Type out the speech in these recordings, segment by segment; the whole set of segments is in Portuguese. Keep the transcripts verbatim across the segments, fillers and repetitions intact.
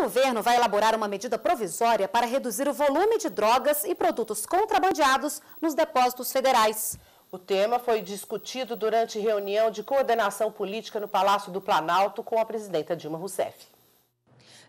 O governo vai elaborar uma medida provisória para reduzir o volume de drogas e produtos contrabandeados nos depósitos federais. O tema foi discutido durante reunião de coordenação política no Palácio do Planalto com a presidenta Dilma Rousseff.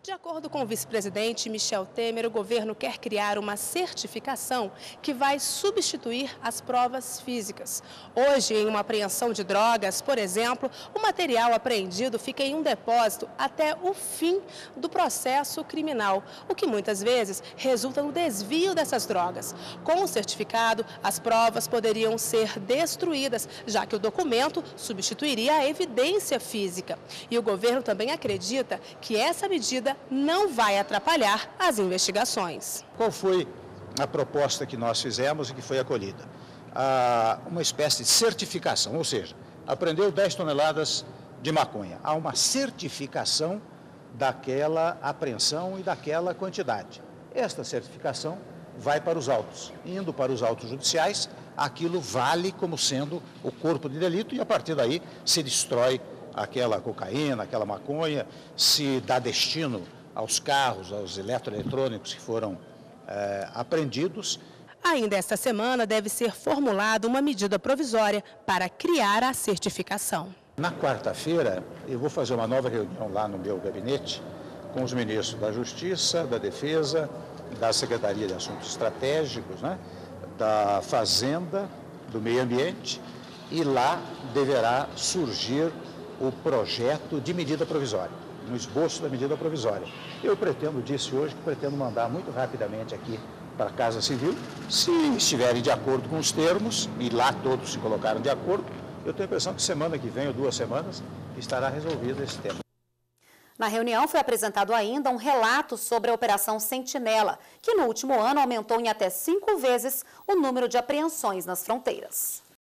De acordo com o vice-presidente Michel Temer, o governo quer criar uma certificação que vai substituir as provas físicas. Hoje, em uma apreensão de drogas, por exemplo, o material apreendido fica em um depósito até o fim do processo criminal, o que muitas vezes resulta no desvio dessas drogas. Com o certificado, as provas poderiam ser destruídas, já que o documento substituiria a evidência física. E o governo também acredita que essa medida não vai atrapalhar as investigações. Qual foi a proposta que nós fizemos e que foi acolhida? Ah, uma espécie de certificação, ou seja, apreendeu dez toneladas de maconha. Há uma certificação daquela apreensão e daquela quantidade. Esta certificação vai para os autos. Indo para os autos judiciais, aquilo vale como sendo o corpo de delito e a partir daí se destrói aquela cocaína, aquela maconha, se dá destino aos carros, aos eletroeletrônicos que foram eh, apreendidos. Ainda esta semana deve ser formulada uma medida provisória para criar a certificação. Na quarta-feira eu vou fazer uma nova reunião lá no meu gabinete com os ministros da Justiça, da Defesa, da Secretaria de Assuntos Estratégicos, né, da Fazenda, do Meio Ambiente e lá deverá surgir o projeto de medida provisória, um esboço da medida provisória. Eu pretendo, disse hoje, que pretendo mandar muito rapidamente aqui para a Casa Civil, se estiverem de acordo com os termos, e lá todos se colocaram de acordo, eu tenho a impressão que semana que vem ou duas semanas estará resolvido esse tema. Na reunião foi apresentado ainda um relato sobre a Operação Sentinela, que no último ano aumentou em até cinco vezes o número de apreensões nas fronteiras.